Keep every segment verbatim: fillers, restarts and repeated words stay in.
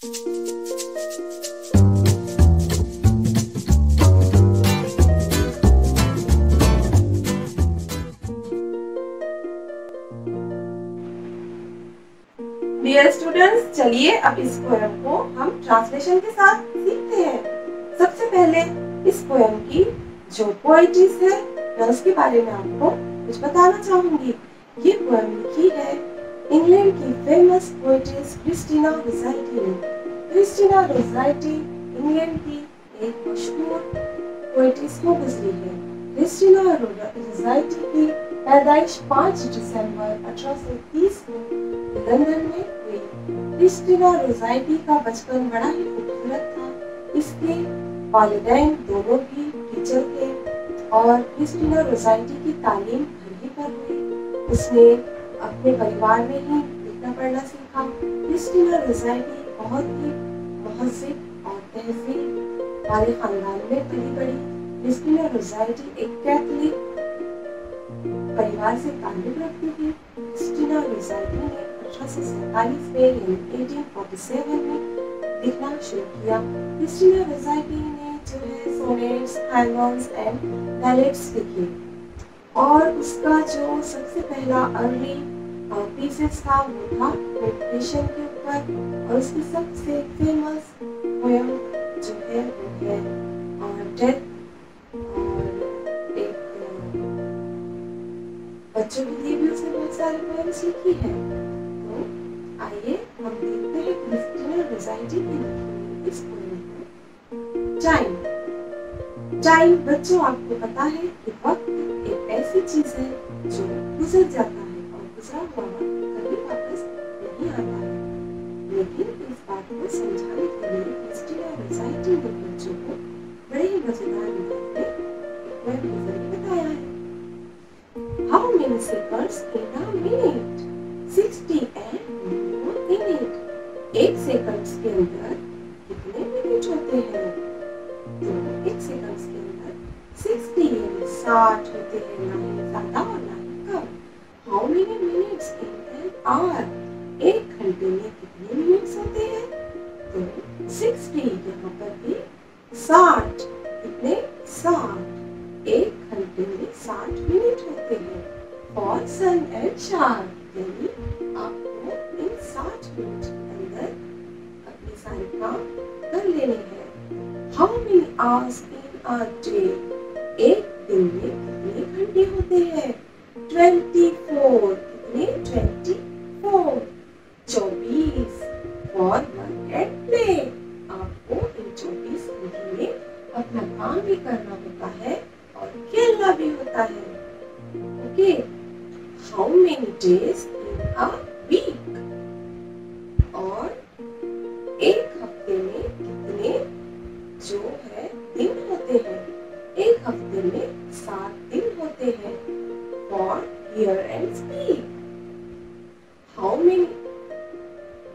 Dear students, चलिए अब इस पोएम को हम ट्रांसलेशन के साथ सीखते हैं। सबसे पहले इस पोएम की जो पोएटिस है मैं उसके बारे में आपको कुछ बताना चाहूंगी। ये पोएम लिखी है इंग्लैंड की फेमस पोएटिस क्रिस्टीना रोसेटी ने। क्रिस्टीना रोसेटी इंग्लैंड की एक मशहूर पोएटिस को गुजरी है। क्रिस्टीना रोसेटी की पैदाइश पाँच दिसंबर अठारह सौ तीस को लंदन में हुई। क्रिस्टीना रोसेटी का बचपन बड़ा ही खूबसूरत था। इसके वालिदैन दोनों भी टीचर थे और क्रिस्टीना रोसेटी की तालीम घर ही पर हुई। उसने अपने परिवार में ही लिखना पढ़ना सीखा। क्रिस्टीना रोसेटी बहुत ही महज़िब और तहज़ीब वाले खानदान में पली बड़ी। क्रिस्टीना रोसेटी एक कैथलिक परिवार से ताल्लुक रखती थी। क्रिस्टीना रोसेटी ने अठारह सौ सैंतालीस में यानी अठारह सौ सैंतालीस में लिखना शुरू किया। क्रिस्टीना रोसेटी ने जो है सोनेट्स, हैंगॉन्स एंड बैलेट्स लिखे और उसका जो सबसे पहला अर्ली पीसेस था वो था मेडिटेशन के ऊपर और उसकी सबसे फेमस पोएम जो है वो है और डेथ बच्चों के लिए भी उसने बहुत सारी पोएम्स लिखी है। तो आइए हम देखते हैं क्रिस्टीना रोसेटी की लिखी इस पोएम को। टाइम टाइम बच्चों आपको पता है कि वक्त एक ऐसी चीज है जो गुजर जाता है और गुजरा हुआ वक्त कभी वापस नहीं आता है। लेकिन इस बात को समझाने के लिए क्रिस्टीना रोसेटी ने बच्चों को बड़े ही मजेदार तरीके से पोएम के जरिए बताया है। How many seconds in a minute? sixty and more in it. एक सेकंड के अंदर कितने मिनट होते हैं? तो एक सेकंड के अंदर साठ यानी साठ होते हैं, ना ही ज्यादा और ना ही कम। How many minutes in an hour? एक घंटे में कितने मिनट्स होते हैं? तो साठ, यहाँ पर भी साठ, कितने साठ। एक घंटे में साठ मिनट होते हैं। और सन एंड शार्क यानी आपको इन साठ मिनट के अंदर अपने सारे काम कर लेने हैं। How many hours in a day? एक दिन में कितने घंटे होते हैं? चौबीस, कितने चौबीस, चौबीस। फॉर वर्क एंड प्ले, आपको इन चौबीस घंटे में अपना काम भी करना होता है और खेलना भी होता है। Okay, how many days in a week? और एक हफ्ते में कितने जो है दिन होते हैं? एक हफ्ते में सात दिन होते हैं। For hear and speak, how many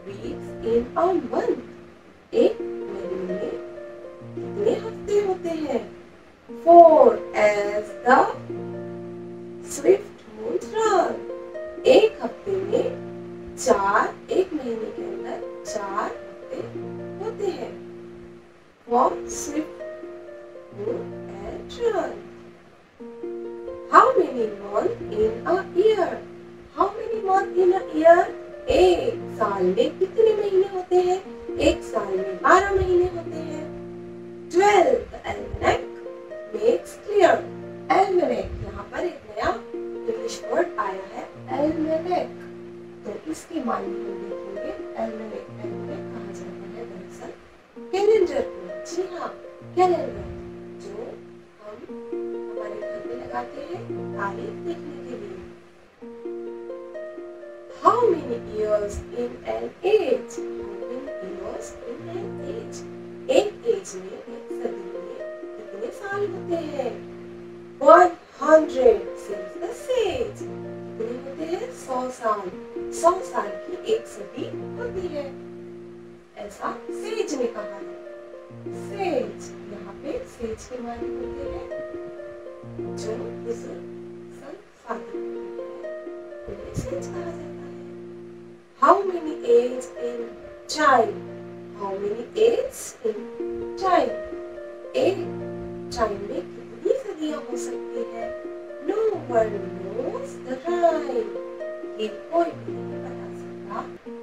weeks in a month? एक महीने में कितने हफ्ते होते हैं? Four as the swift moon run. एक हफ्ते में चार, एक महीने के अंदर चार हफ्ते होते हैं। Four swift moon and run. How many months in a year? How many months in a year? एक साल में कितने महीने होते हैं? एक साल में बारह महीने होते हैं। Twelve and next. Makes clear. Almanac, यहाँ पर एक नया इंग्लिश वर्ड आया है almanac। तो इसकी मानी हम देखेंगे। almanac almanac कहा जाता है दरअसल कैलेंडर को। जी हाँ, कैलेंडर जो हम हमारे घर में लगाते हैं तारीख देखने के लिए। How many years in an age? How many years in an age? एक एज में, एक सदी में कितने साल होते हैं? one hundred says the sage. कितने होते हैं? सौ साल। सौ साल की एक सदी होती है, ऐसा सेज ने कहा है। सेज, यहाँ पे सेज के माने होते हैं जो बुजुर्ग संसाधन होते हैं, सेज कहा जाता है। How many age in child? how many A's in time? A time में कितनी सदियाँ हो सकती हैं? No one knows the time. ये कोई भी नहीं बता सकता.